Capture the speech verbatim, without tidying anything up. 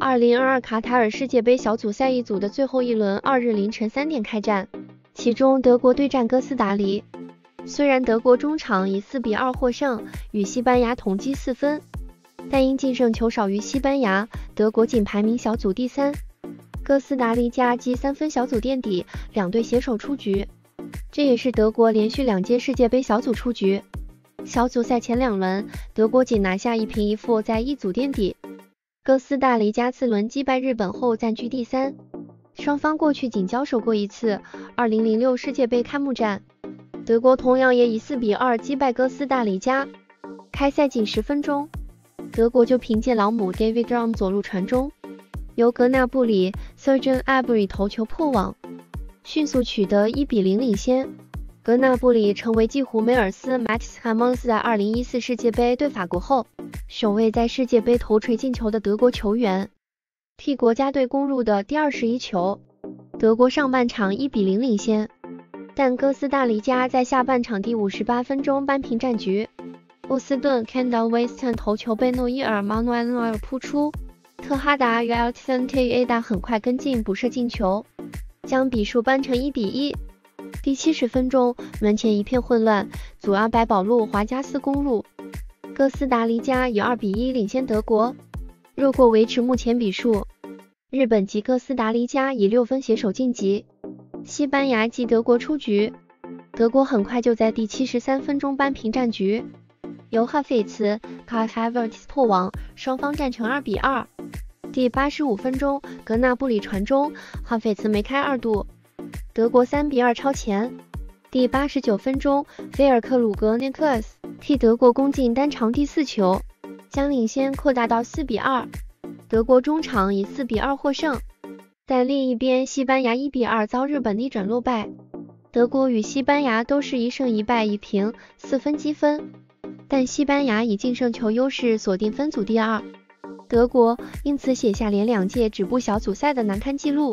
二零二二卡塔尔世界杯小组赛一组的最后一轮，二日凌晨三点开战，其中德国对战哥斯达黎。虽然德国中场以四比二获胜，与西班牙同积四分，但因净胜球少于西班牙，德国仅排名小组第三。哥斯达黎加积三分小组垫底，两队携手出局。这也是德国连续两届世界杯小组出局。小组赛前两轮，德国仅拿下一平一负，在一组垫底。 哥斯达黎加次轮击败日本后暂居第三，双方过去仅交手过一次。二零零六世界杯开幕战，德国同样也以四比二击败哥斯达黎加。开赛仅十分钟，德国就凭借老姆 David Raum 左路传中，由格纳布里 Serge Gnabry 头球破网，迅速取得一比零领先。格纳布里成为继胡梅尔斯 Max Hermanns 在二零一四世界杯对法国后， 首位在世界杯头锤进球的德国球员，替国家队攻入的第二十一球。德国上半场一比零领先，但哥斯达黎加在下半场第五十八分钟扳平战局。波斯顿 Kendall Weston 头球被诺伊尔 Manuel Neuer 扑出，特哈达与 Elton Tayada 很快跟进补射进球，将比数扳成一比一。第七十分钟，门前一片混乱，祖阿白保路华加斯攻入。 哥斯达黎加以二比一领先德国，若过维持目前比数，日本及哥斯达黎加以六分携手晋级，西班牙及德国出局。德国很快就在第七十三分钟扳平战局，由哈菲茨 卡哈维尔茨破网，双方战成二比二。第八十五分钟，格纳布里传中，哈菲茨梅开二度，德国三比二超前。第八十九分钟，菲尔克鲁格涅克斯 替德国攻进单场第四球，将领先扩大到四比二。德国中场以四比二获胜，但另一边西班牙一比二遭日本逆转落败。德国与西班牙都是一胜一败一平，四分积分，但西班牙以净胜球优势锁定分组第二，德国因此写下连两届止步小组赛的难堪记录。